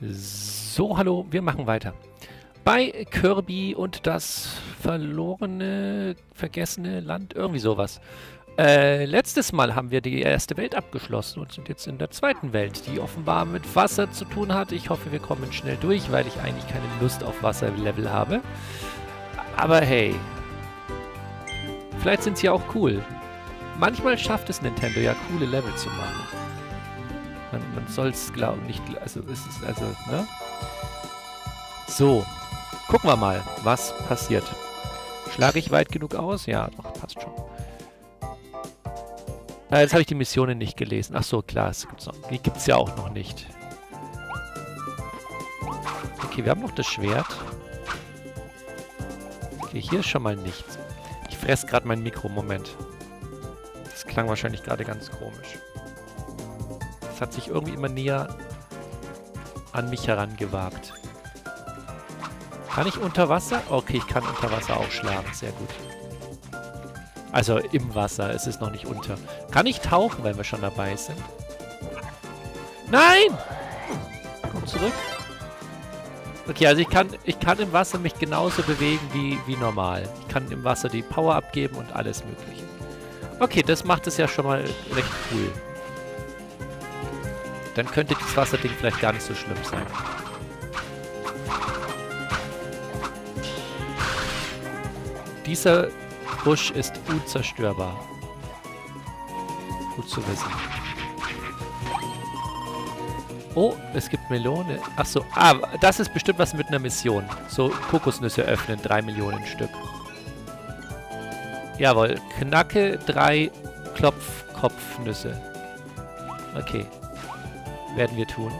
So, hallo, wir machen weiter. Bei Kirby und das vergessene Land, irgendwie sowas. Letztes Mal haben wir die erste Welt abgeschlossen und sind jetzt in der zweiten Welt, die offenbar mit Wasser zu tun hat. Ich hoffe, wir kommen schnell durch, weil ich eigentlich keine Lust auf Wasserlevel habe. Aber hey, vielleicht sind sie ja auch cool. Manchmal schafft es Nintendo ja, coole Level zu machen. Man soll es glauben, nicht... Also, es ist... Also, ne? So, gucken wir mal, was passiert. Schlage ich weit genug aus? Ja, doch, passt schon. Jetzt habe ich die Missionen nicht gelesen. Ach so, klar, die gibt es ja auch noch nicht. Okay, wir haben noch das Schwert. Okay, hier ist schon mal nichts. Ich fresse gerade mein Mikro, Moment. Das klang wahrscheinlich gerade ganz komisch. Das hat sich irgendwie immer näher an mich herangewagt. Kann ich unter Wasser? Okay, ich kann unter Wasser auch schlagen, sehr gut. Also im Wasser, es ist noch nicht unter. Kann ich tauchen, weil wir schon dabei sind? Nein! Komm zurück. Okay, also ich kann im Wasser mich genauso bewegen wie normal. Ich kann im Wasser die Power abgeben und alles Mögliche. Okay, das macht es ja schon mal recht cool. Dann könnte das Wasserding vielleicht gar nicht so schlimm sein. Dieser Busch ist unzerstörbar. Gut zu wissen. Oh, es gibt Melone. Achso, das ist bestimmt was mit einer Mission. So, Kokosnüsse öffnen, 3 Millionen Stück. Jawohl, knacke 3 Klopfkopfnüsse. Okay, werden wir tun.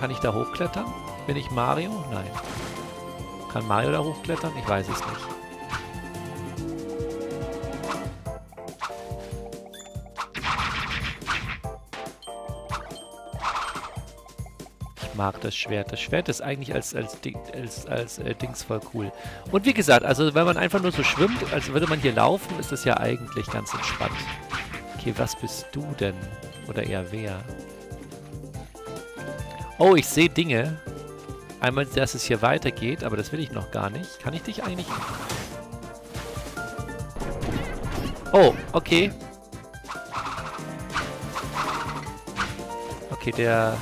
Kann ich da hochklettern? Bin ich Mario? Nein. Kann Mario da hochklettern? Ich weiß es nicht. Ich mag das Schwert. Das Schwert ist eigentlich als Dings voll cool. Und wie gesagt, also wenn man einfach nur so schwimmt, als würde man hier laufen, ist das ja eigentlich ganz entspannt. Okay, was bist du denn? Oder eher wer? Oh, ich sehe Dinge. Einmal, dass es hier weitergeht, aber das will ich noch gar nicht. Kann ich dich eigentlich... Oh, okay. Okay, der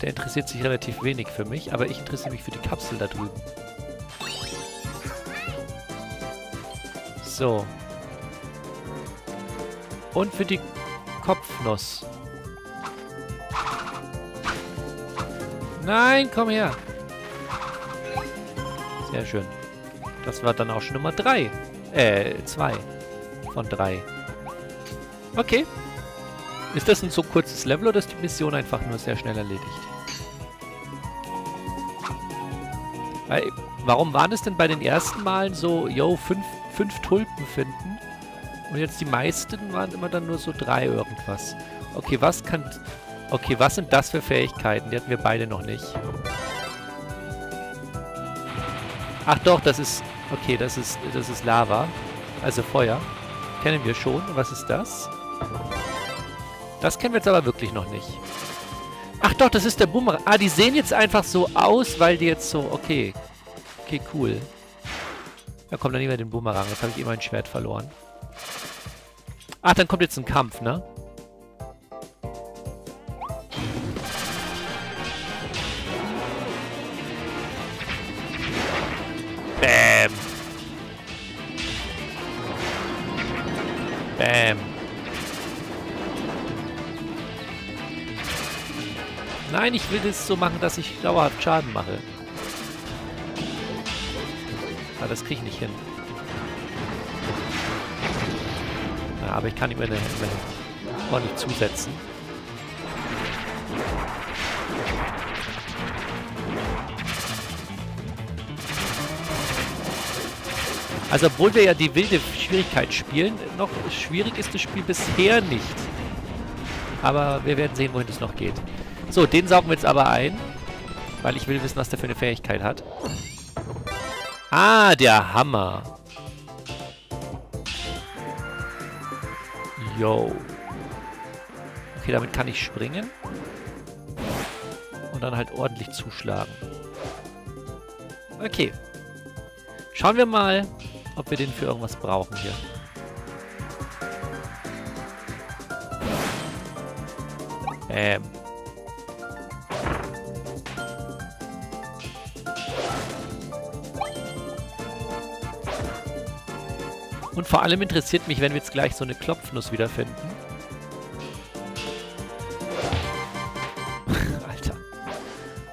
interessiert sich relativ wenig für mich, aber ich interessiere mich für die Kapsel da drüben. So. Und für die Kopfnuss. Nein, komm her. Sehr schön. Das war dann auch schon Nummer 3. 2 von 3. Okay. Ist das ein so kurzes Level oder ist die Mission einfach nur sehr schnell erledigt? Weil, warum waren es denn bei den ersten Malen so, yo, 5 Tulpen finden? Und jetzt die meisten waren immer dann nur so 3 irgendwas. Okay, was kann... Okay, was sind das für Fähigkeiten? Die hatten wir beide noch nicht. Ach doch, das ist... Okay, das ist Lava. Also Feuer. Kennen wir schon. Was ist das? Das kennen wir jetzt aber wirklich noch nicht. Ach doch, das ist der Bumerang. Ah, die sehen jetzt einfach so aus, weil die jetzt so... Okay. Okay, cool. Da kommt dann nicht mehr den Bumerang. Jetzt habe ich eh mein Schwert verloren. Ach, dann kommt jetzt ein Kampf, ne? Bäm. Bäm. Nein, ich will das so machen, dass ich dauerhaft Schaden mache. Ah, das krieg ich nicht hin. Ja, aber ich kann ihm eine ordentlich zusetzen. Also obwohl wir ja die wilde Schwierigkeit spielen, noch schwierig ist das Spiel bisher nicht. Aber wir werden sehen, wohin es noch geht. So, den saugen wir jetzt aber ein, weil ich will wissen, was der für eine Fähigkeit hat. Ah, der Hammer. Yo. Okay, damit kann ich springen. Und dann halt ordentlich zuschlagen. Okay. Schauen wir mal, ob wir den für irgendwas brauchen hier. Und vor allem interessiert mich, wenn wir jetzt gleich so eine Klopfnuss wiederfinden.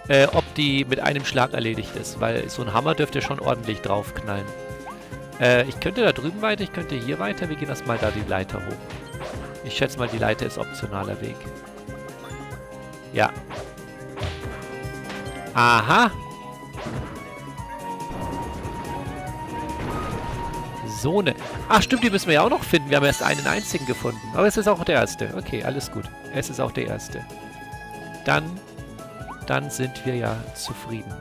Alter. Ob die mit einem Schlag erledigt ist, weil so ein Hammer dürfte schon ordentlich draufknallen. Ich könnte da drüben weiter, ich könnte hier weiter. Wir gehen erstmal da die Leiter hoch. Ich schätze mal, die Leiter ist optionaler Weg. Ja. Aha. So ne. Ach stimmt, die müssen wir ja auch noch finden. Wir haben erst einen einzigen gefunden. Aber es ist auch der erste. Okay, alles gut. Es ist auch der erste. Dann sind wir ja zufrieden.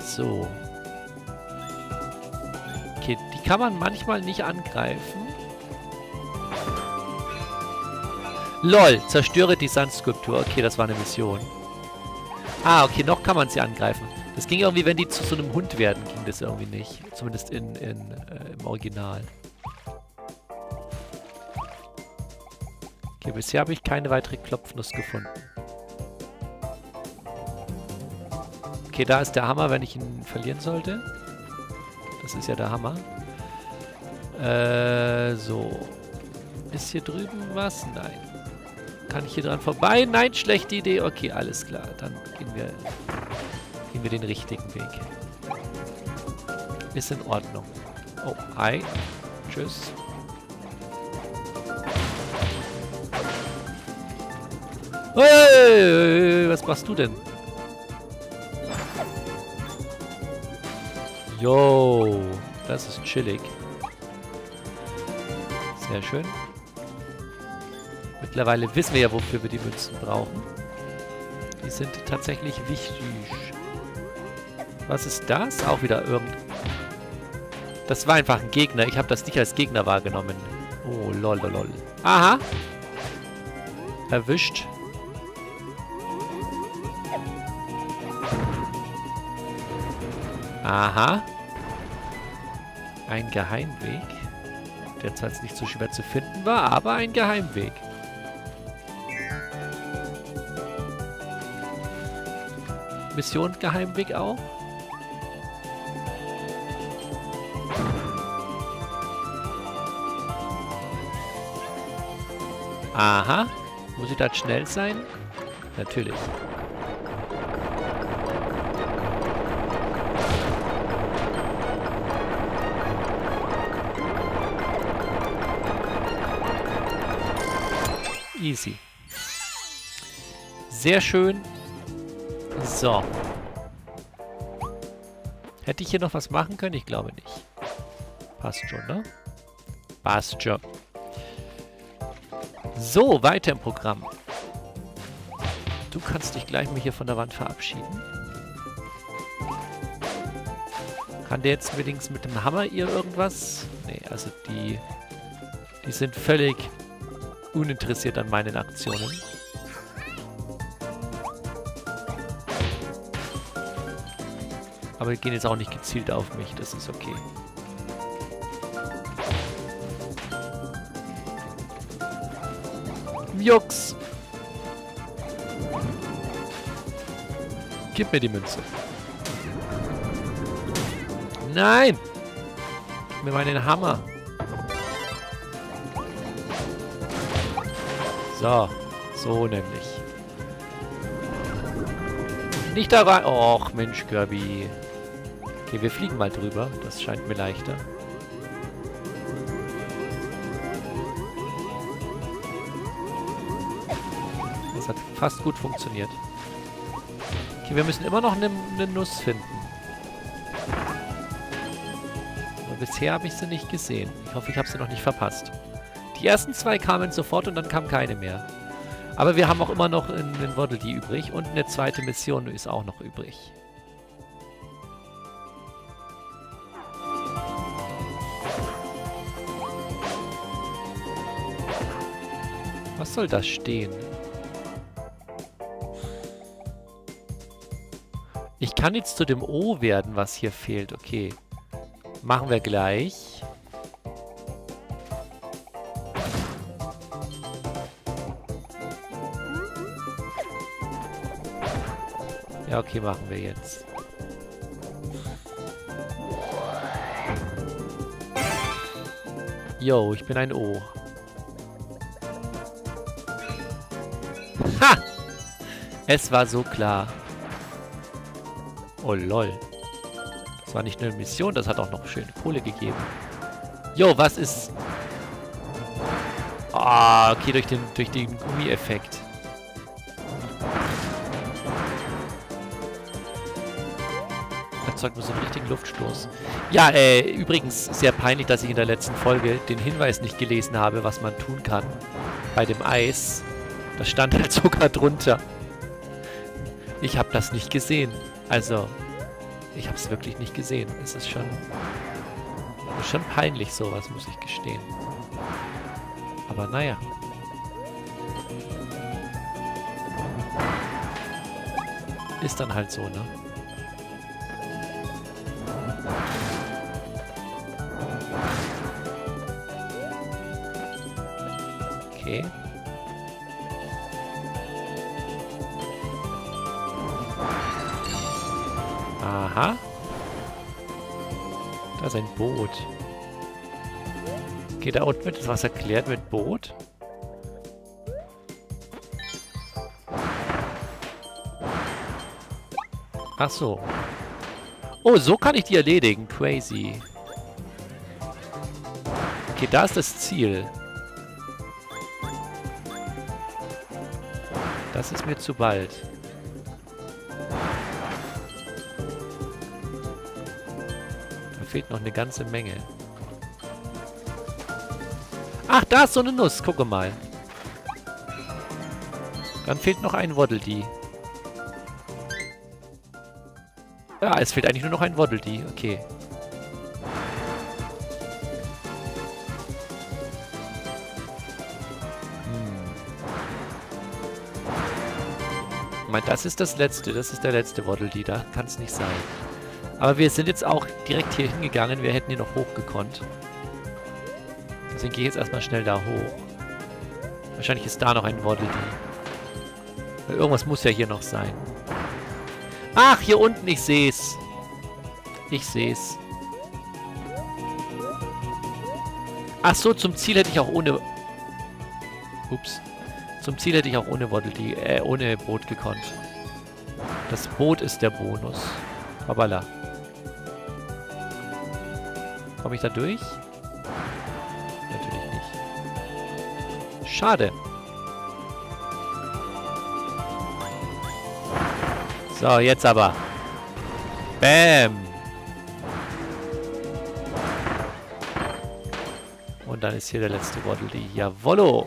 So. Okay, die kann man manchmal nicht angreifen. LOL, zerstöre die Sandskulptur. Okay, das war eine Mission. Ah, okay, noch kann man sie angreifen. Das ging irgendwie, wenn die zu so einem Hund werden, ging das irgendwie nicht. Zumindest im Original. Okay, bisher habe ich keine weitere Klopfnuss gefunden. Okay, da ist der Hammer, wenn ich ihn verlieren sollte. Das ist ja der Hammer. So. Ist hier drüben was? Nein. Kann ich hier dran vorbei? Nein, schlechte Idee. Okay, alles klar. Dann gehen wir den richtigen Weg. Ist in Ordnung. Oh, hi. Tschüss. Hey, was machst du denn? Yo, das ist chillig. Sehr schön. Mittlerweile wissen wir ja, wofür wir die Münzen brauchen. Die sind tatsächlich wichtig. Was ist das? Auch wieder Das war einfach ein Gegner. Ich habe das nicht als Gegner wahrgenommen. Oh, lol, lol, lol. Aha. Erwischt. Aha. Ein Geheimweg. Der zwar jetzt nicht so schwer zu finden war, aber ein Geheimweg. Mission Geheimweg auch. Aha. Muss ich da schnell sein? Natürlich. Easy. Sehr schön. So. Hätte ich hier noch was machen können? Ich glaube nicht. Passt schon, ne? Passt schon. So, weiter im Programm. Du kannst dich gleich mal hier von der Wand verabschieden. Kann der jetzt übrigens mit dem Hammer ihr irgendwas? Nee, also die sind völlig uninteressiert an meinen Aktionen. Aber die gehen jetzt auch nicht gezielt auf mich, das ist okay. Jux! Gib mir die Münze. Nein! Gib mir meinen Hammer. So, so nämlich. Nicht da rein. Och, Mensch, Kirby. Okay, wir fliegen mal drüber. Das scheint mir leichter. Das hat fast gut funktioniert. Okay, wir müssen immer noch eine Nuss finden. Aber bisher habe ich sie nicht gesehen. Ich hoffe, ich habe sie noch nicht verpasst. Die ersten zwei kamen sofort und dann kam keine mehr. Aber wir haben auch immer noch einen Waddle Dee übrig und eine zweite Mission ist auch noch übrig. Was soll das stehen? Ich kann jetzt zu dem O werden, was hier fehlt. Okay. Machen wir gleich. Ja, okay, machen wir jetzt. Yo, ich bin ein O. Ha! Es war so klar. Oh lol. Das war nicht nur eine Mission, das hat auch noch schöne Kohle gegeben. Jo, was ist... Ah, okay, durch den Gummieffekt. Erzeugt nur so einen richtigen Luftstoß. Ja, übrigens sehr peinlich, dass ich in der letzten Folge den Hinweis nicht gelesen habe, was man tun kann. Bei dem Eis. Das stand halt sogar drunter. Ich habe das nicht gesehen. Also, ich habe es wirklich nicht gesehen. Es ist schon peinlich sowas, muss ich gestehen. Aber naja. Ist dann halt so, ne? Okay. Aha. Da ist ein Boot. Okay, da unten wird das was erklärt mit Boot. Ach so. Oh, so kann ich die erledigen. Crazy. Okay, da ist das Ziel. Das ist mir zu bald. Fehlt noch eine ganze Menge. Ach, da ist so eine Nuss. Gucke mal. Dann fehlt noch ein Waddle-Dee. Ja, es fehlt eigentlich nur noch ein Waddle-Dee. Okay. Ich meine, das ist das letzte. Das ist der letzte Waddle-Dee. Da kann es nicht sein. Aber wir sind jetzt auch direkt hier hingegangen. Wir hätten hier noch hochgekonnt. Deswegen gehe ich jetzt erstmal schnell da hoch. Wahrscheinlich ist da noch ein Waddle-Dee. Weil irgendwas muss ja hier noch sein. Ach, hier unten. Ich sehe es. Ich sehe es. Ach so, zum Ziel hätte ich auch ohne... Ups. Zum Ziel hätte ich auch ohne Waddle-Dee, ohne Boot gekonnt. Das Boot ist der Bonus. Hoppala. Komme ich da durch? Natürlich nicht. Schade. So, jetzt aber. Bam. Und dann ist hier der letzte Waddle-Dee. Jawollo.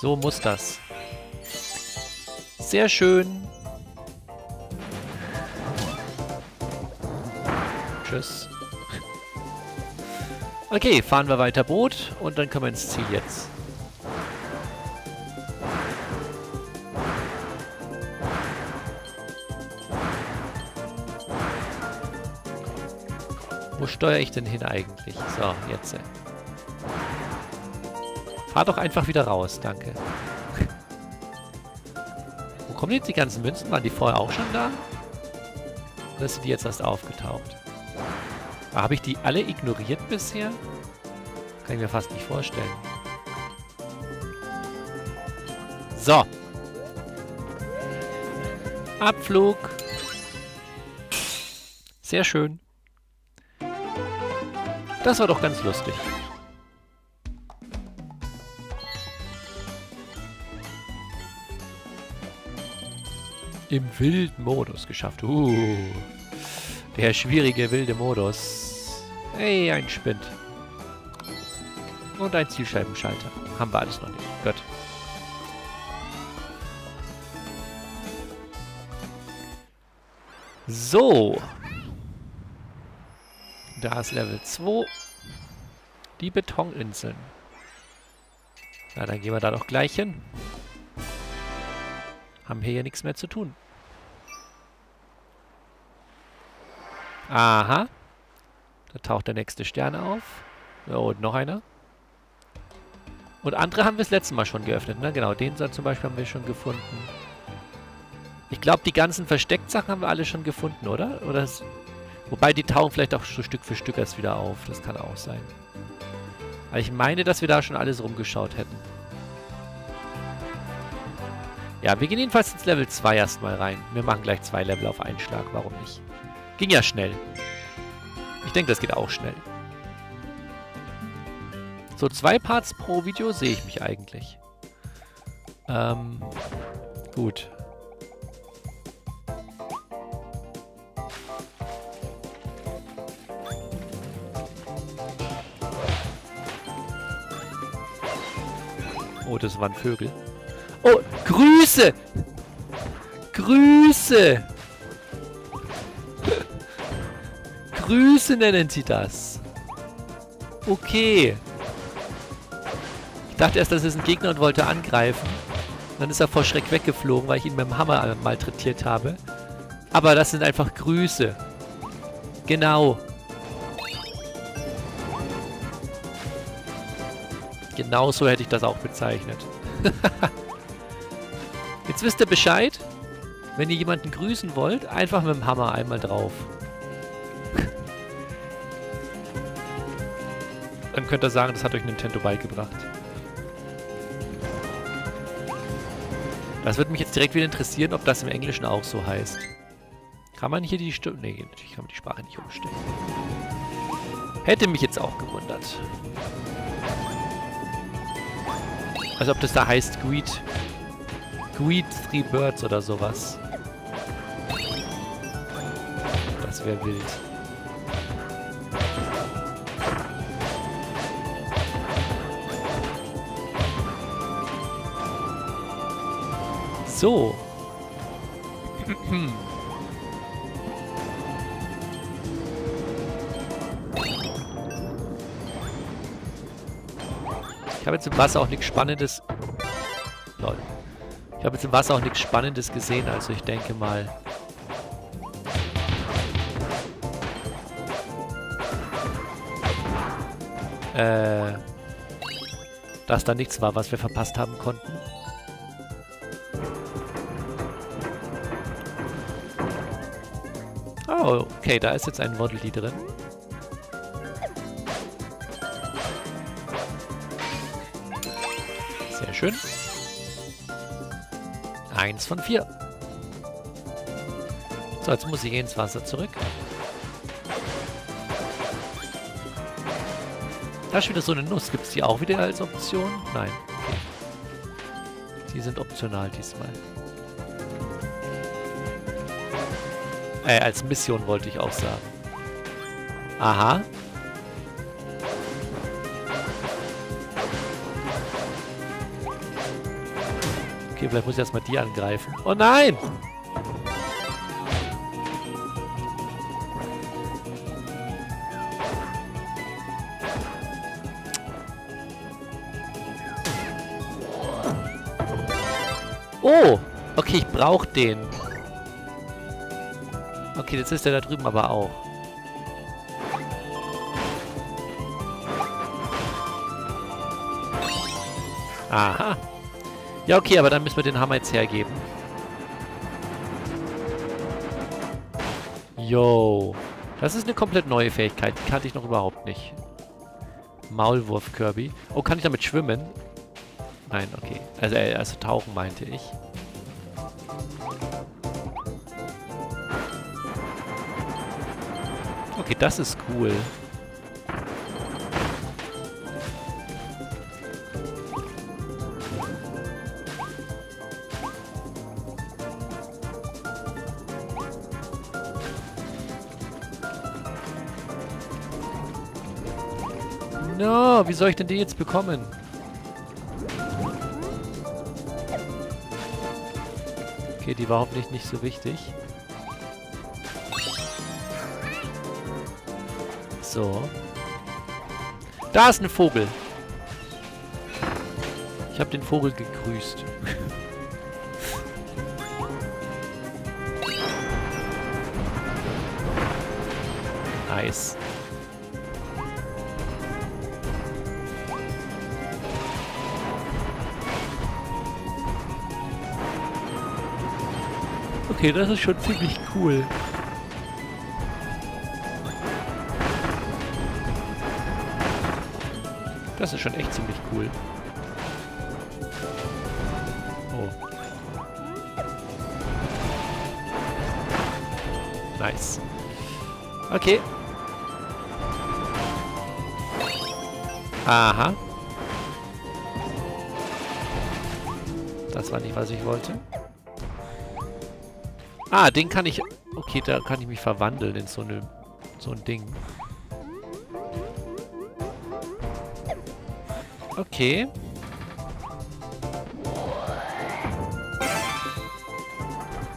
So muss das. Sehr schön. Tschüss. Okay, fahren wir weiter Boot und dann können wir ins Ziel jetzt. Wo steuere ich denn hin eigentlich? So, jetzt. Fahr doch einfach wieder raus, danke. Wo kommen jetzt die ganzen Münzen? Waren die vorher auch schon da? Oder sind die jetzt erst aufgetaucht? Habe ich die alle ignoriert bisher? Kann ich mir fast nicht vorstellen. So. Abflug. Sehr schön. Das war doch ganz lustig. Im Wildmodus geschafft. Der schwierige, wilde Modus. Hey, ein Spind. Und ein Zielscheibenschalter. Haben wir alles noch nicht. Gut. So. Da ist Level 2. Die Betoninseln. Na, dann gehen wir da doch gleich hin. Haben hier ja nichts mehr zu tun. Aha. Da taucht der nächste Stern auf. Oh, und noch einer. Und andere haben wir das letzte Mal schon geöffnet, ne? Genau, den zum Beispiel haben wir schon gefunden. Ich glaube, die ganzen Versteckt-Sachen haben wir alle schon gefunden, oder? Oder wobei, die tauchen vielleicht auch so Stück für Stück erst wieder auf. Das kann auch sein. Aber ich meine, dass wir da schon alles rumgeschaut hätten. Ja, wir gehen jedenfalls ins Level 2 erstmal rein. Wir machen gleich 2 Level auf einen Schlag, warum nicht? Ging ja schnell. Ich denke, das geht auch schnell. So, 2 Parts pro Video sehe ich mich eigentlich. Gut. Oh, das waren Vögel. Oh, Grüße! Grüße! Grüße nennen sie das. Okay. Ich dachte erst, das ist ein Gegner und wollte angreifen. Dann ist er vor Schreck weggeflogen, weil ich ihn mit dem Hammer malträtiert habe. Aber das sind einfach Grüße. Genau. Genau so hätte ich das auch bezeichnet. Jetzt wisst ihr Bescheid. Wenn ihr jemanden grüßen wollt, einfach mit dem Hammer einmal drauf. Dann könnt ihr sagen, das hat euch Nintendo beigebracht. Das würde mich jetzt direkt wieder interessieren, ob das im Englischen auch so heißt. Kann man hier die Stimme... Nee, natürlich kann man die Sprache nicht umstellen. Hätte mich jetzt auch gewundert. Also ob das da heißt Greet. Greet 3 Birds oder sowas. Das wäre wild. So. Ich habe jetzt im Wasser auch nichts Spannendes... Lol. Ich habe jetzt im Wasser auch nichts Spannendes gesehen, also ich denke mal... dass da nichts war, was wir verpasst haben konnten. Oh, okay, da ist jetzt ein Waddle-Dee drin. Sehr schön. 1 von 4. So, jetzt muss ich ins Wasser zurück. Da ist wieder so eine Nuss. Gibt es die auch wieder als Option? Nein. Okay. Die sind optional diesmal. Als Mission wollte ich auch sagen. Aha. Okay, vielleicht muss ich erstmal die angreifen. Oh nein! Oh! Okay, ich brauche den. Okay, jetzt ist der da drüben aber auch. Aha. Ja, okay, aber dann müssen wir den Hammer jetzt hergeben. Yo. Das ist eine komplett neue Fähigkeit. Die kannte ich noch überhaupt nicht. Maulwurf Kirby. Oh, kann ich damit schwimmen? Nein, okay. Also tauchen meinte ich. Okay, das ist cool. No, wie soll ich denn den jetzt bekommen? Okay, die war hoffentlich nicht so wichtig. So. Da ist ein Vogel. Ich habe den Vogel gegrüßt. Nice. Okay, das ist schon ziemlich cool. Das ist schon echt ziemlich cool. Oh. Nice. Okay. Aha. Das war nicht, was ich wollte. Ah, den kann ich... Okay, da kann ich mich verwandeln in so ein Ding. Okay.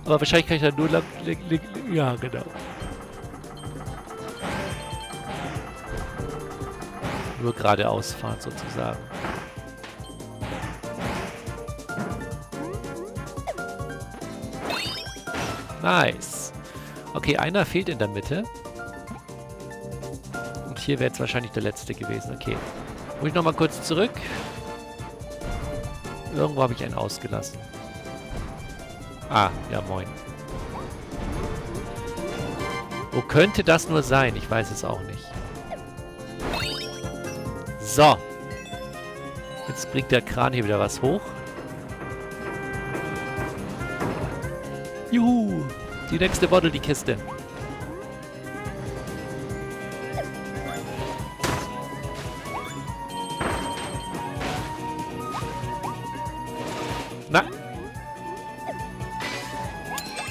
Aber wahrscheinlich kann ich da nur... Ja, genau. Nur geradeaus fahren, sozusagen. Nice. Okay, einer fehlt in der Mitte. Und hier wäre jetzt wahrscheinlich der letzte gewesen. Okay. Muss ich nochmal kurz zurück? Irgendwo habe ich einen ausgelassen. Ah, ja moin. Wo könnte das nur sein? Ich weiß es auch nicht. So. Jetzt bringt der Kran hier wieder was hoch. Juhu! Die nächste Bottle, die Kiste. Na?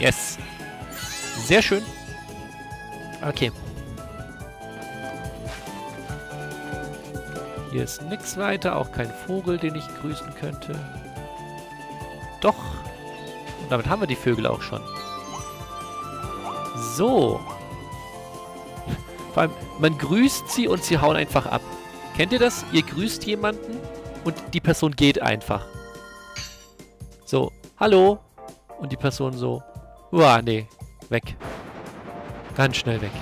Yes. Sehr schön. Okay. Hier ist nichts weiter, auch kein Vogel, den ich grüßen könnte. Doch. Und damit haben wir die Vögel auch schon. So. Vor allem, man grüßt sie und sie hauen einfach ab. Kennt ihr das? Ihr grüßt jemanden und die Person geht einfach. So, hallo. Und die Person so, uah, nee, weg. Ganz schnell weg.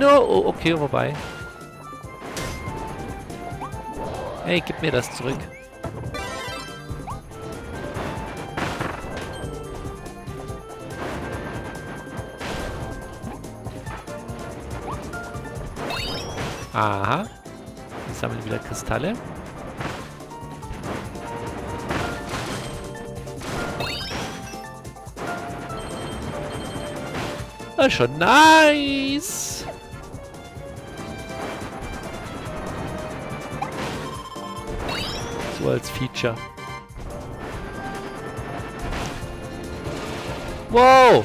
No, oh, okay, vorbei. Ey, gib mir das zurück. Aha. Wir sammeln wieder Kristalle. Ah, schon nice. So als Feature. Wow.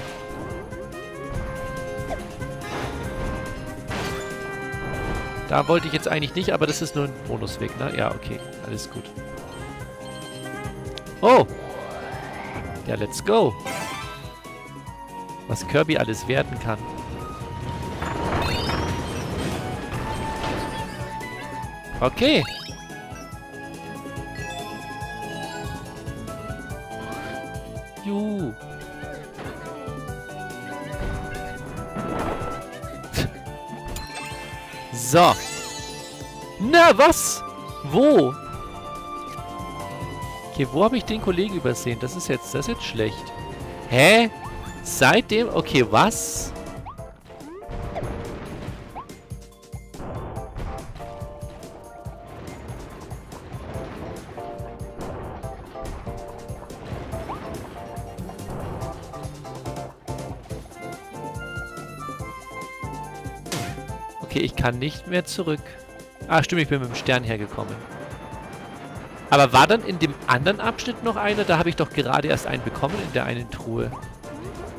Da wollte ich jetzt eigentlich nicht, aber das ist nur ein Bonusweg, ne? Ja, okay. Alles gut. Oh! Ja, let's go! Was Kirby alles werden kann. Okay! Juhu! So. Na, was? Wo? Okay, wo habe ich den Kollegen übersehen? Das ist jetzt schlecht. Hä? Seitdem? Okay, was? Okay, ich kann nicht mehr zurück. Ah, stimmt, ich bin mit dem Stern hergekommen. Aber war dann in dem anderen Abschnitt noch einer? Da habe ich doch gerade erst einen bekommen in der einen Truhe.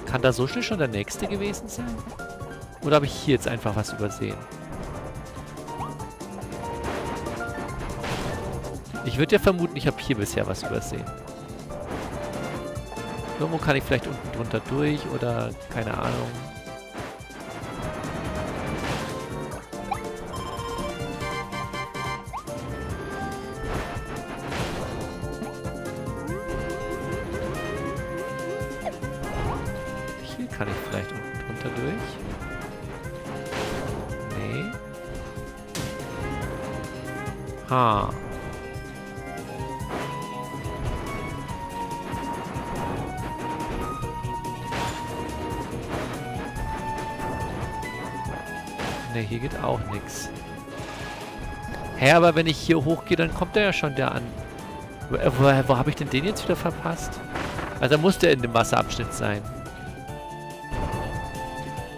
Kann da so schnell schon der nächste gewesen sein? Oder habe ich hier jetzt einfach was übersehen? Ich würde ja vermuten, ich habe hier bisher was übersehen. Irgendwo kann ich vielleicht unten drunter durch oder keine Ahnung. kann ich vielleicht unten drunter durch? Nee. Ha. Ne, hier geht auch nichts. Hä, aber wenn ich hier hochgehe, dann kommt er ja schon da an. Wo habe ich denn den jetzt wieder verpasst? Also muss der in dem Wasserabschnitt sein.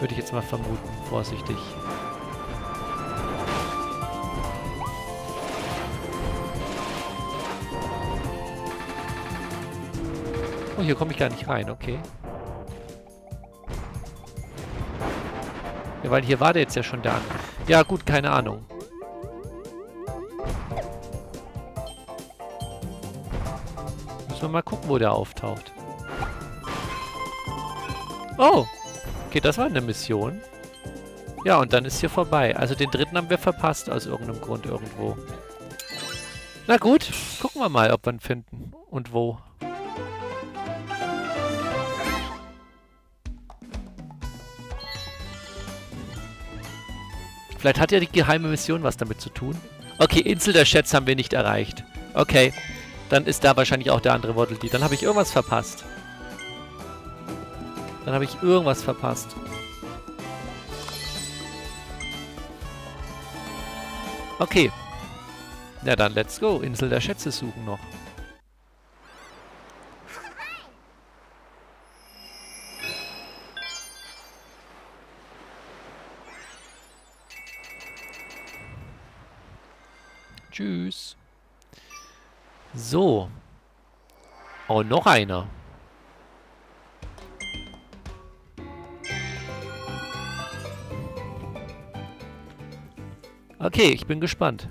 Würde ich jetzt mal vermuten, vorsichtig. Oh, hier komme ich gar nicht rein, okay. Ja, weil hier war der jetzt ja schon da. Ja gut, keine Ahnung. Müssen wir mal gucken, wo der auftaucht. Oh! Okay, das war eine Mission. Ja, und dann ist hier vorbei. Also den dritten haben wir verpasst, aus irgendeinem Grund irgendwo. Na gut, gucken wir mal, ob wir ihn finden. Und wo. Vielleicht hat ja die geheime Mission was damit zu tun. Okay, Insel der Schätze haben wir nicht erreicht. Okay, dann ist da wahrscheinlich auch der andere Waddle-Dee. Dann habe ich irgendwas verpasst. Okay. Na dann, let's go. Insel der Schätze suchen noch. Tschüss. So. Oh, noch einer. Okay, ich bin gespannt.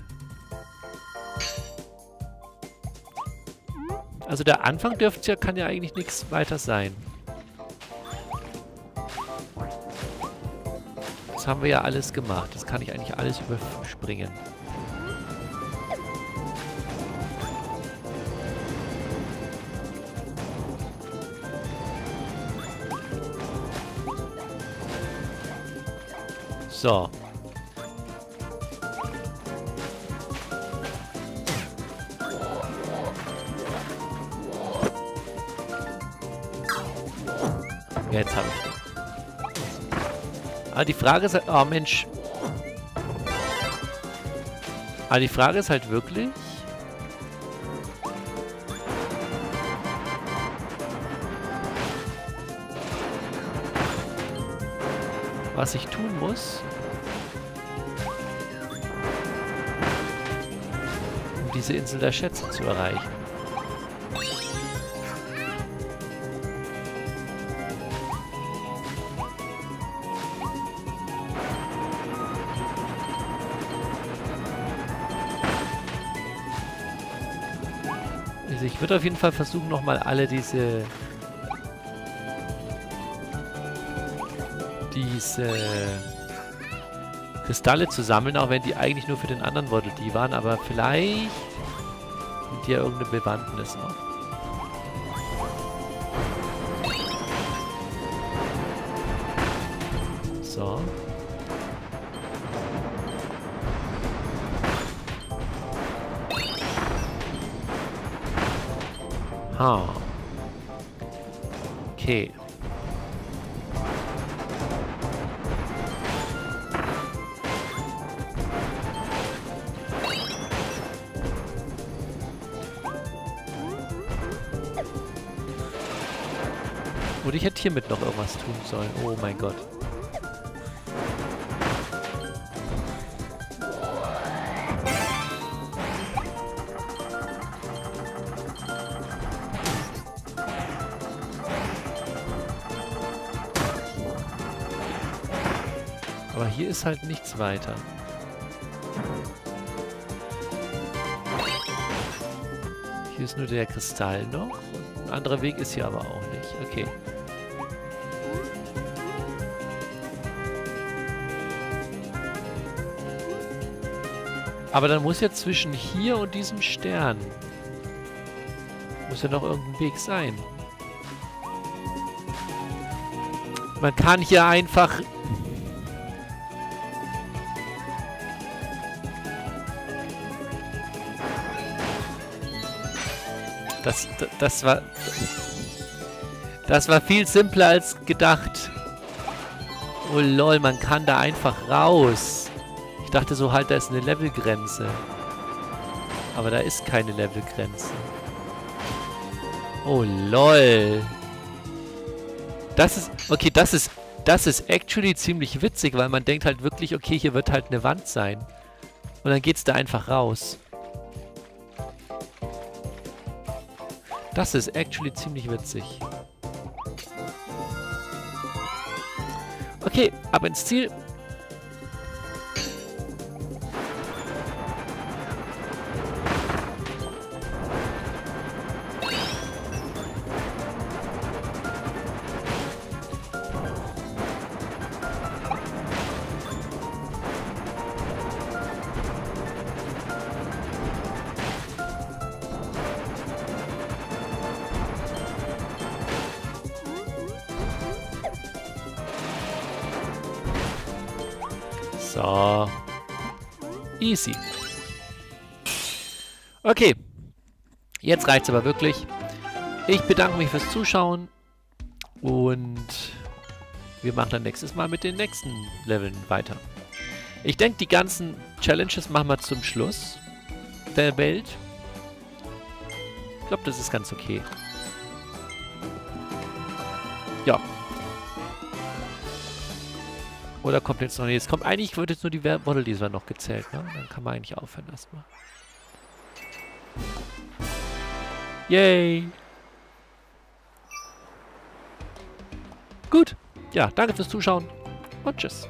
Also der Anfang kann ja eigentlich nichts weiter sein. Das haben wir ja alles gemacht. Das kann ich eigentlich alles überspringen. So. Jetzt habe ich den. Aber die Frage ist halt... Oh Mensch. Aber die Frage ist halt wirklich... was ich tun muss, um diese Insel der Schätze zu erreichen. Also ich würde auf jeden Fall versuchen, nochmal alle diese Kristalle zu sammeln, auch wenn die eigentlich nur für den anderen Waddle-Dee waren, aber vielleicht mit dir irgendeine Bewandtnis noch. So. Ha. Okay. Und ich hätte hiermit noch irgendwas tun sollen. Oh mein Gott. Aber hier ist halt nichts weiter. Hier ist nur der Kristall noch. Und ein anderer Weg ist hier aber auch nicht. Okay. Aber dann muss ja zwischen hier und diesem Stern muss ja noch irgendein Weg sein. Man kann hier einfach... Das war viel simpler als gedacht. Oh lol, man kann da einfach raus. Ich dachte so halt, da ist eine Levelgrenze. Aber da ist keine Levelgrenze. Oh lol. Okay, das ist actually ziemlich witzig, weil man denkt halt wirklich, okay, hier wird halt eine Wand sein. Und dann geht's da einfach raus. Das ist actually ziemlich witzig. Okay, ab ins Ziel. So. Easy. Okay. Jetzt reicht's aber wirklich. Ich bedanke mich fürs Zuschauen. Und wir machen dann nächstes Mal mit den nächsten Leveln weiter. Ich denke, die ganzen Challenges machen wir zum Schluss der Welt. Ich glaube, das ist ganz okay. Ja. Oder kommt jetzt noch nichts? Eigentlich wird jetzt nur die Model Design noch gezählt, ne? Dann kann man eigentlich aufhören erstmal. Yay! Gut. Ja, danke fürs Zuschauen und tschüss.